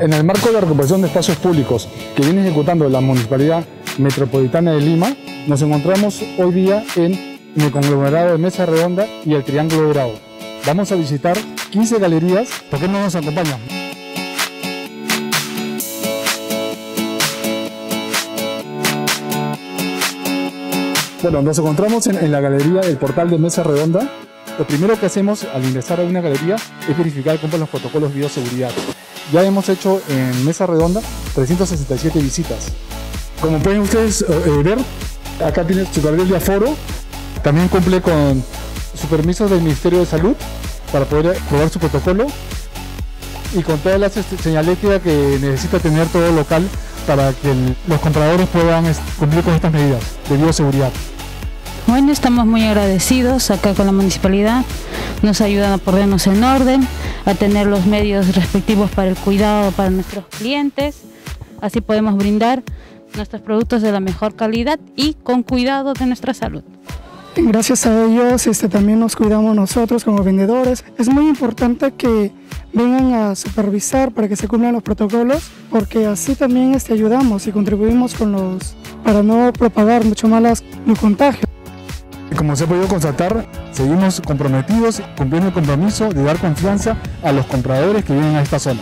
En el marco de la recuperación de espacios públicos que viene ejecutando la Municipalidad Metropolitana de Lima, nos encontramos hoy día en el conglomerado de Mesa Redonda y el Triángulo de Grau. Vamos a visitar 15 galerías. ¿Por qué no nos acompañan? Bueno, nos encontramos en la galería del portal de Mesa Redonda. Lo primero que hacemos al ingresar a una galería es verificar cómo los protocolos de bioseguridad. Ya hemos hecho en Mesa Redonda 367 visitas. Como pueden ustedes ver, acá tiene su cartel de aforo. También cumple con su permiso del Ministerio de Salud para poder probar su protocolo y con todas las señaléticas que necesita tener todo local para que los compradores puedan cumplir con estas medidas de bioseguridad. Bueno, estamos muy agradecidos acá con la municipalidad, nos ayudan a ponernos en orden, a tener los medios respectivos para el cuidado para nuestros clientes, así podemos brindar nuestros productos de la mejor calidad y con cuidado de nuestra salud. Gracias a ellos también nos cuidamos nosotros como vendedores. Es muy importante que vengan a supervisar para que se cumplan los protocolos, porque así también ayudamos y contribuimos para no propagar mucho más los contagios. Como se ha podido constatar, seguimos comprometidos, cumpliendo el compromiso de dar confianza a los compradores que vienen a esta zona.